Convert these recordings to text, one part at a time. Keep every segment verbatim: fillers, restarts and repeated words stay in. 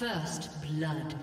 First blood.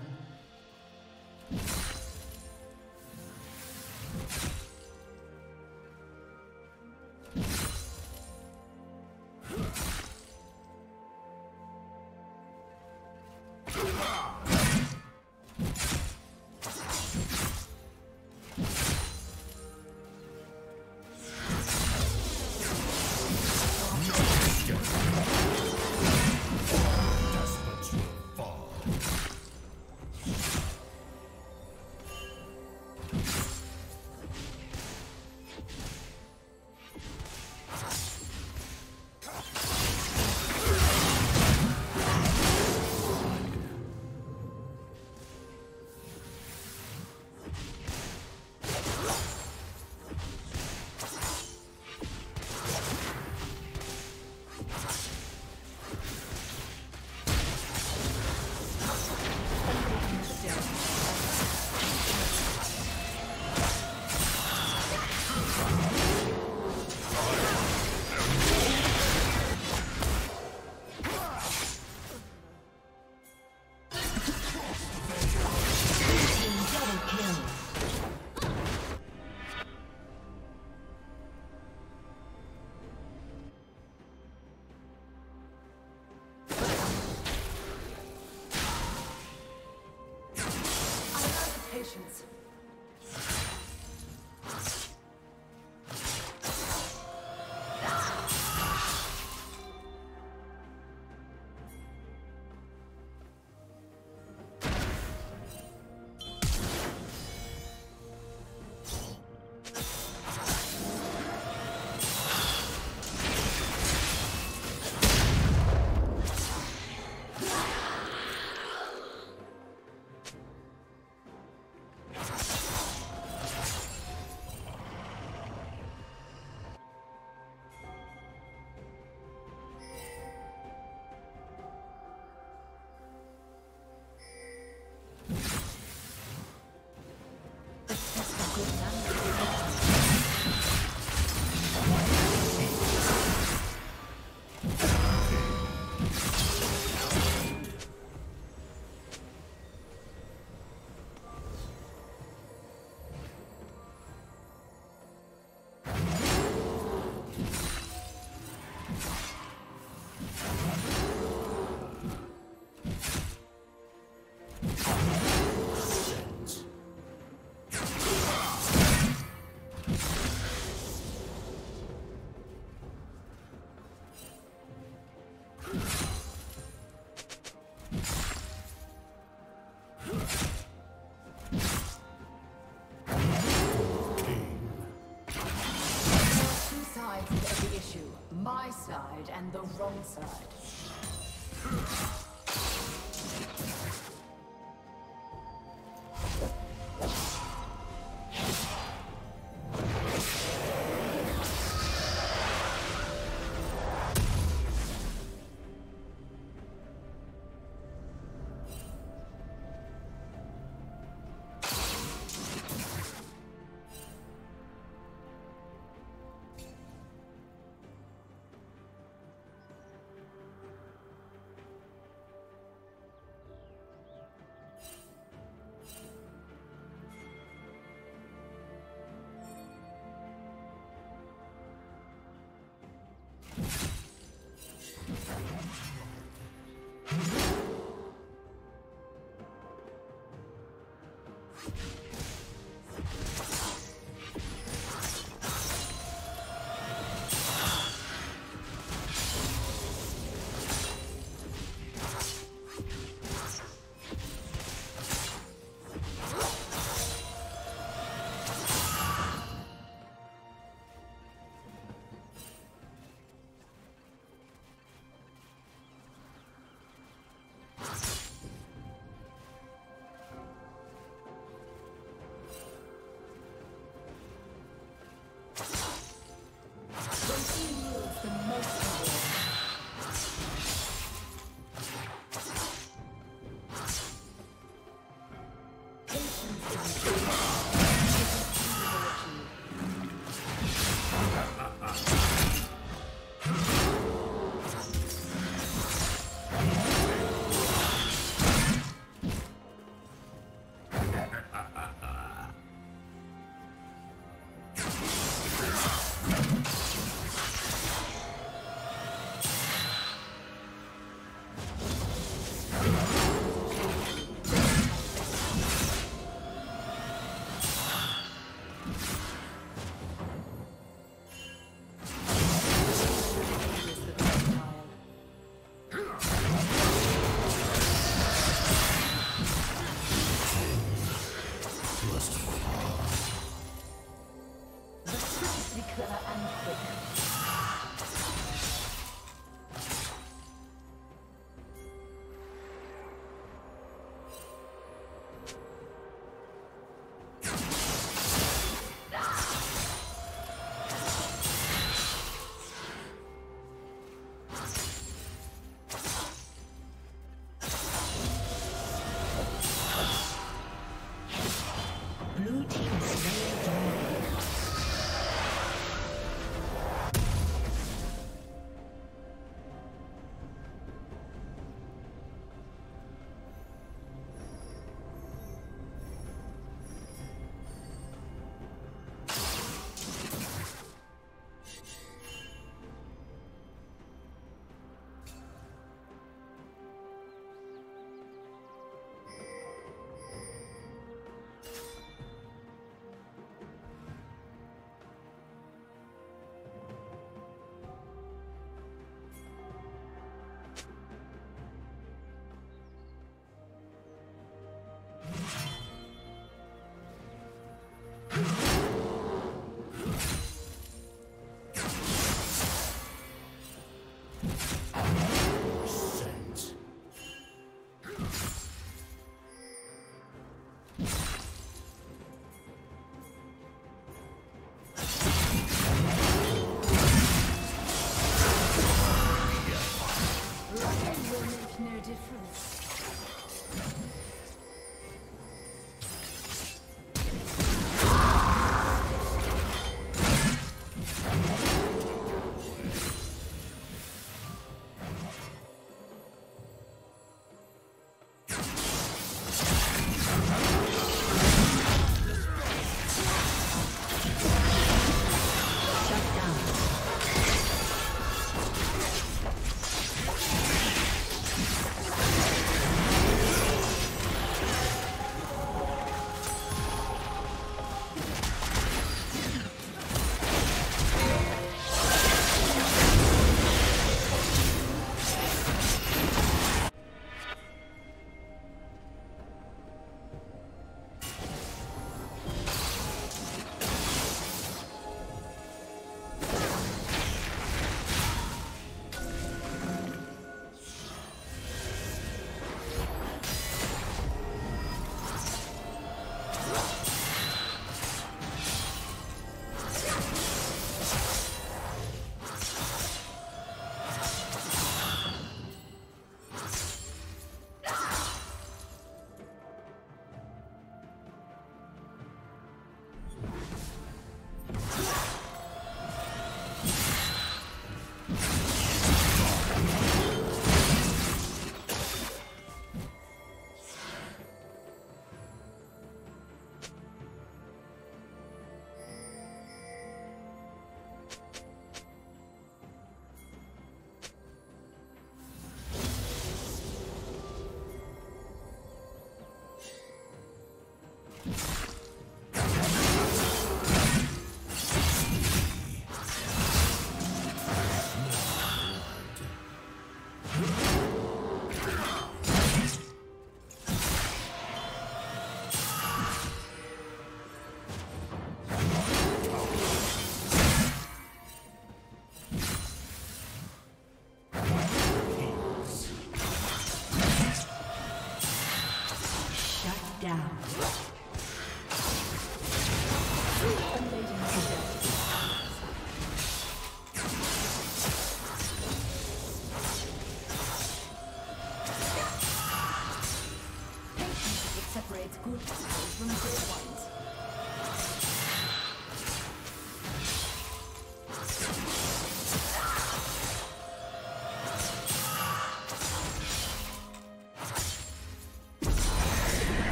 And the wrong side.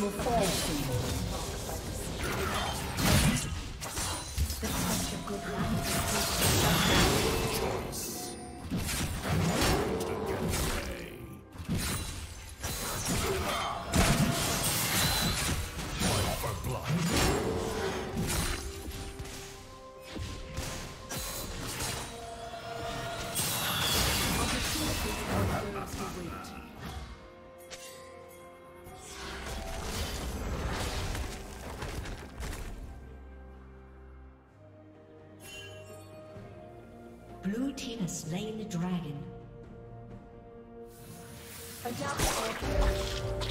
Will fall soon. That's such a good line. Blue team has slain the dragon. Adopt order.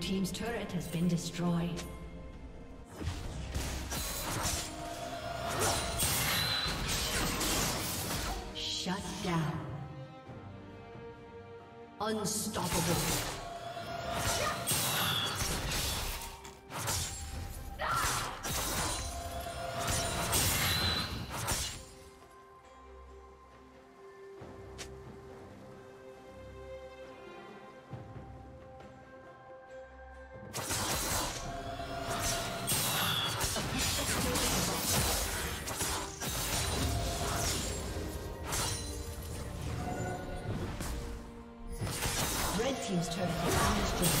Team's turret has been destroyed. Shut down. Unstoppable. Team's turret has been destroyed.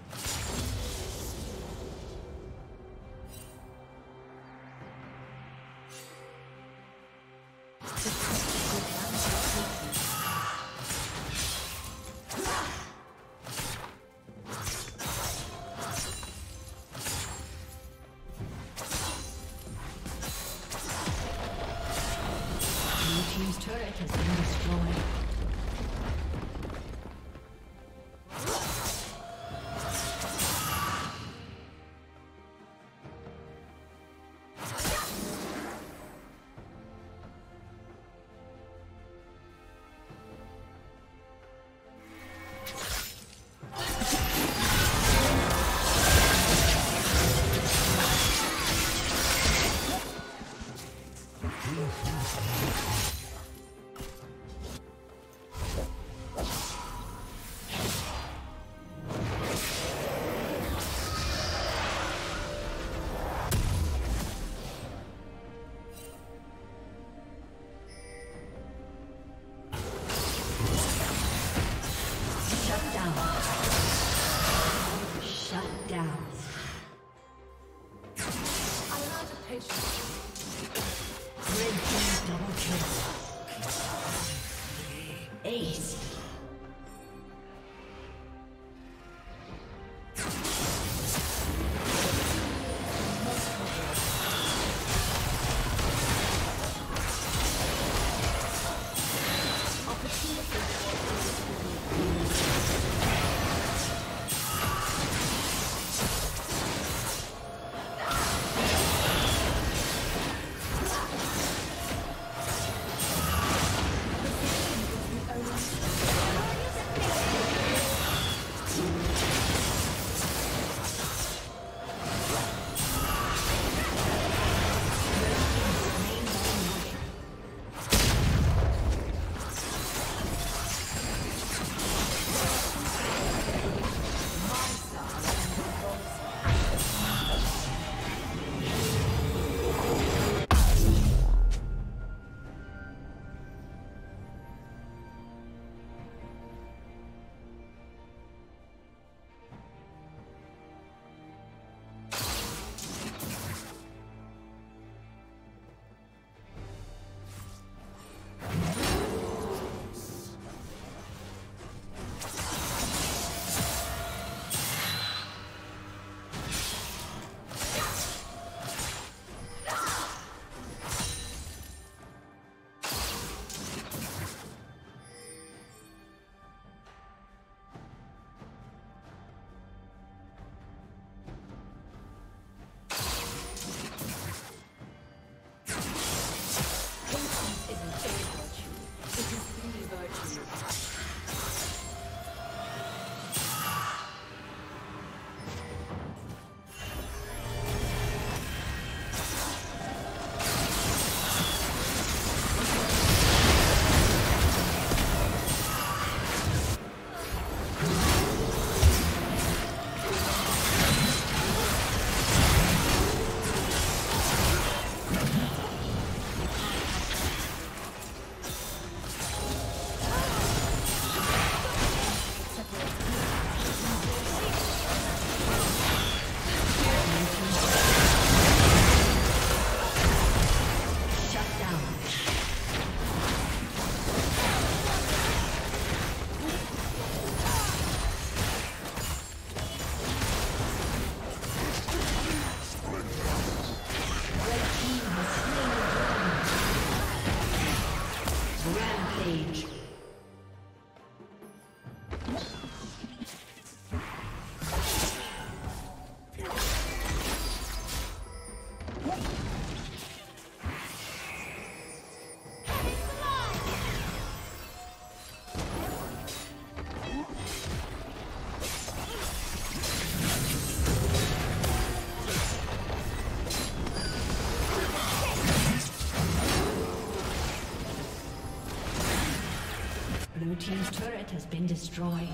Blue team's turret has been destroyed.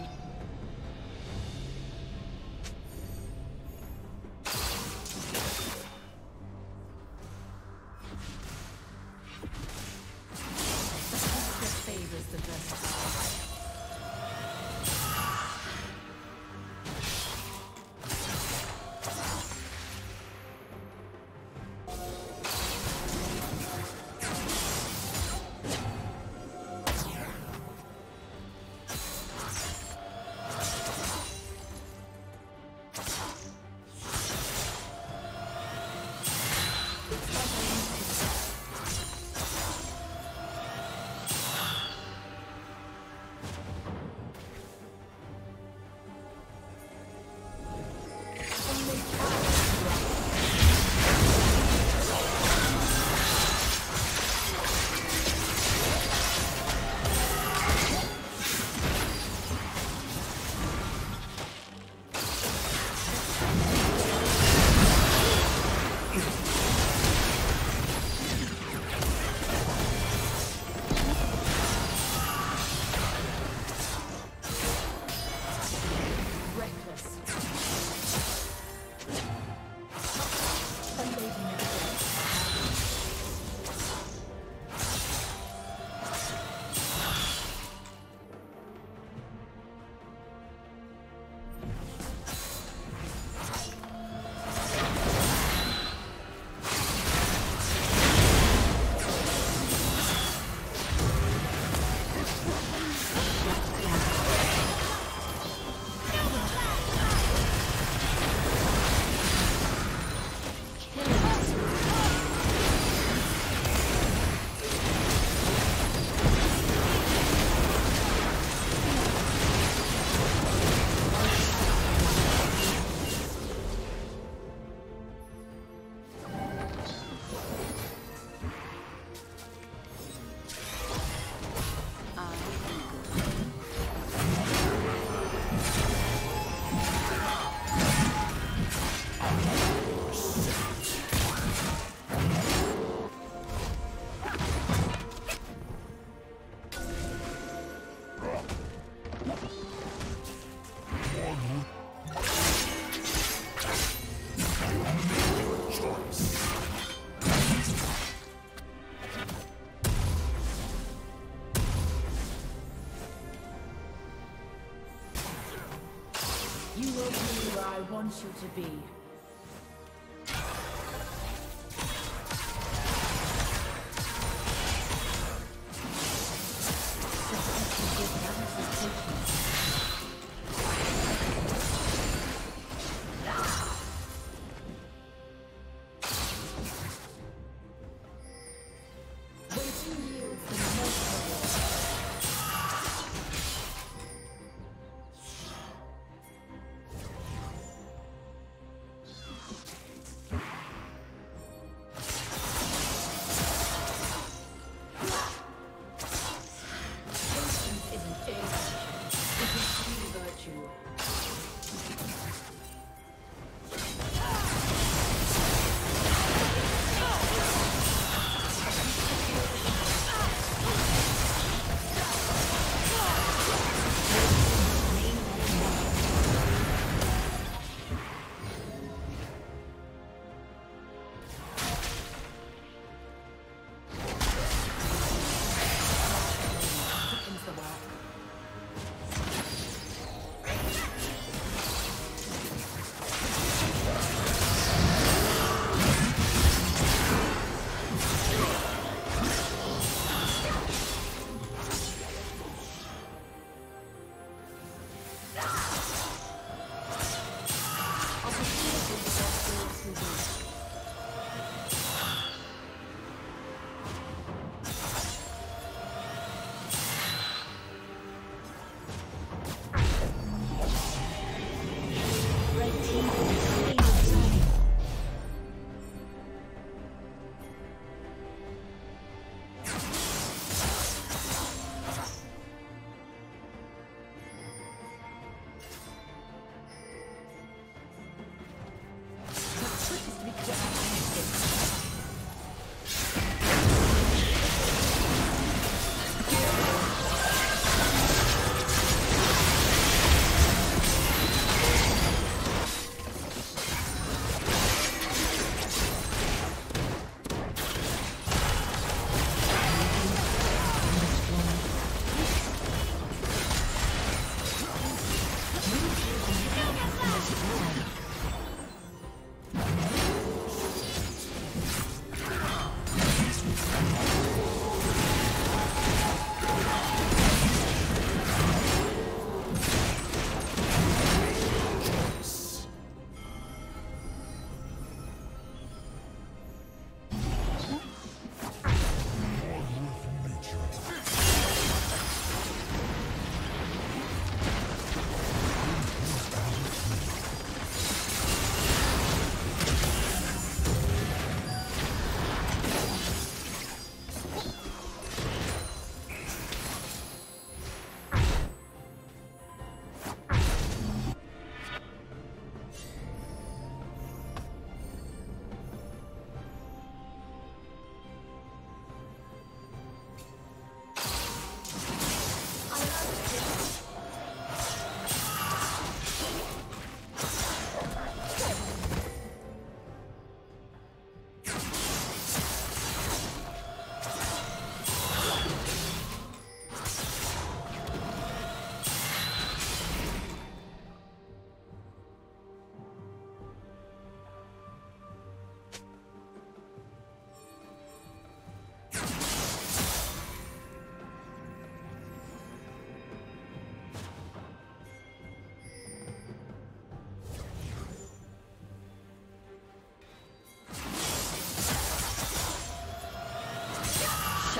You to be.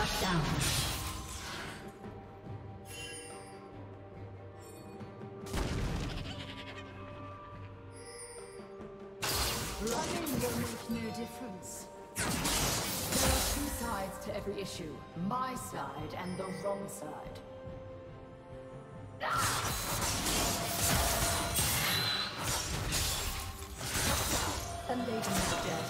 Shut down. Every issue, my side and the wrong side. And they are dead.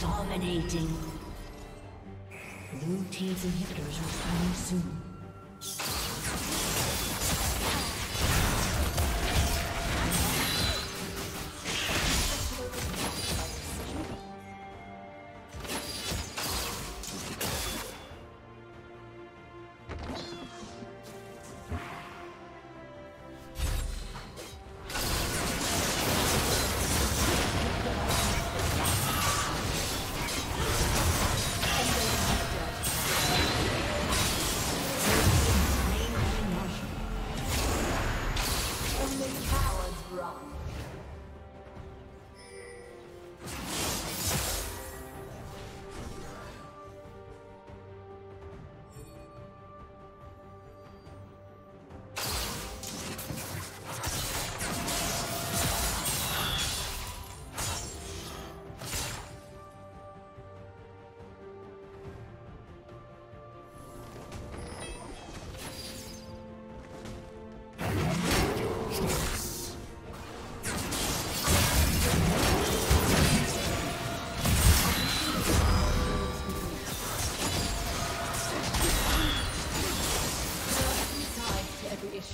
Dominating. Blue team's inhibitors are coming soon.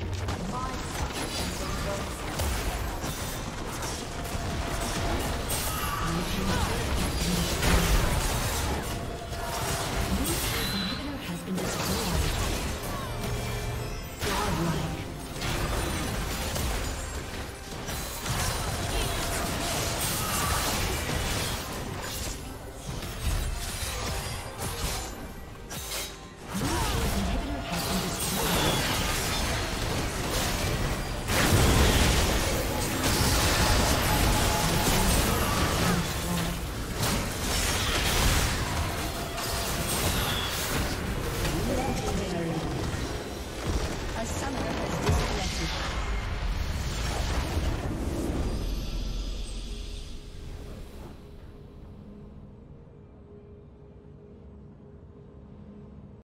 Thank you.